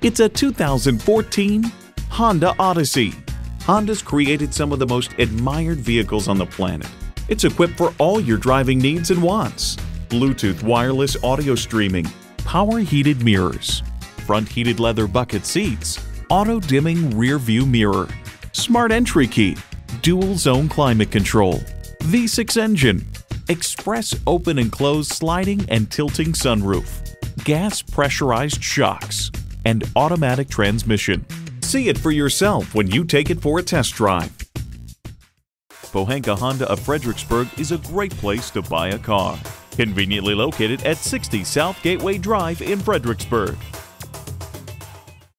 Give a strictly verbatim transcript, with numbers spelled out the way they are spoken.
It's a two thousand fourteen Honda Odyssey. Honda's created some of the most admired vehicles on the planet. It's equipped for all your driving needs and wants. Bluetooth wireless audio streaming, power heated mirrors, front heated leather bucket seats, auto dimming rear view mirror, smart entry key, dual zone climate control, V six engine, express open and close sliding and tilting sunroof, gas pressurized shocks, and automatic transmission. See it for yourself when you take it for a test drive. Pohanka Honda of Fredericksburg is a great place to buy a car. Conveniently located at sixty South Gateway Drive in Fredericksburg.